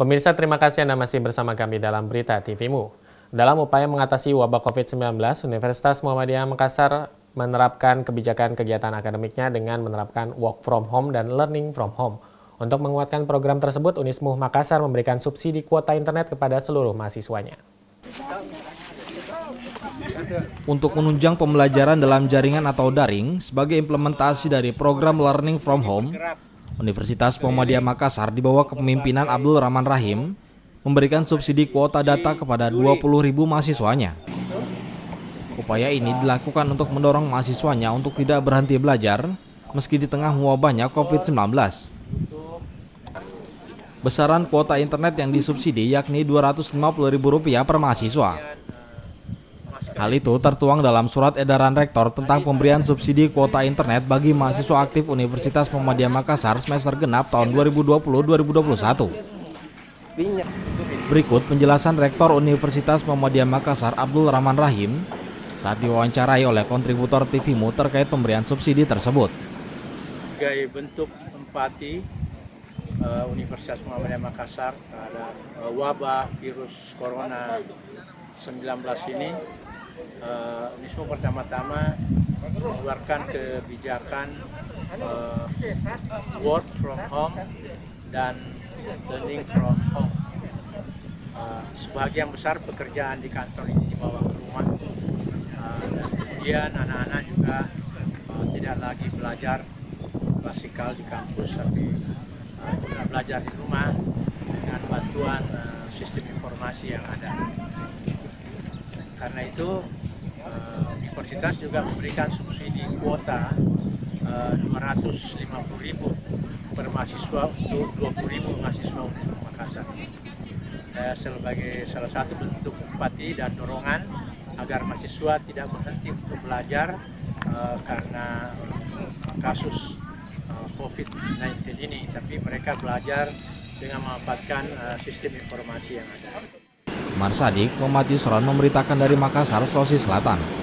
Pemirsa, terima kasih Anda masih bersama kami dalam Berita TVmu. Dalam upaya mengatasi wabah COVID-19, Universitas Muhammadiyah Makassar menerapkan kebijakan kegiatan akademiknya dengan menerapkan work from home dan learning from home. Untuk menguatkan program tersebut, UNISMUH Makassar memberikan subsidi kuota internet kepada seluruh mahasiswanya. Untuk menunjang pembelajaran dalam jaringan atau daring, sebagai implementasi dari program learning from home, Universitas Muhammadiyah Makassar di bawah kepemimpinan Abdul Rahman Rahim memberikan subsidi kuota data kepada 20.000 mahasiswanya. Upaya ini dilakukan untuk mendorong mahasiswanya untuk tidak berhenti belajar meski di tengah mewabahnya COVID-19. Besaran kuota internet yang disubsidi yakni Rp250.000 per mahasiswa. Hal itu tertuang dalam surat edaran rektor tentang pemberian subsidi kuota internet bagi mahasiswa aktif Universitas Muhammadiyah Makassar semester genap tahun 2020-2021. Berikut penjelasan rektor Universitas Muhammadiyah Makassar Abdul Rahman Rahim saat diwawancarai oleh kontributor TVMU terkait pemberian subsidi tersebut. Sebagai bentuk empati Universitas Muhammadiyah Makassar terhadap wabah virus corona 19 ini, UNISMUH pertama-tama mengeluarkan kebijakan work from home dan learning from home. Sebagian besar pekerjaan di kantor ini dibawa ke rumah, dan kemudian anak-anak juga tidak lagi belajar klasikal di kampus, tapi belajar di rumah dengan bantuan sistem informasi yang ada. Karena itu, Universitas juga memberikan subsidi kuota Rp250.000 per mahasiswa untuk 20.000 mahasiswa Universitas Makassar. Sebagai salah satu bentuk empati dan dorongan agar mahasiswa tidak berhenti untuk belajar karena kasus COVID-19 ini, tapi mereka belajar dengan memanfaatkan sistem informasi yang ada. Mar Sadik, Muhammad Yusron memberitakan dari Makassar, Sulawesi Selatan.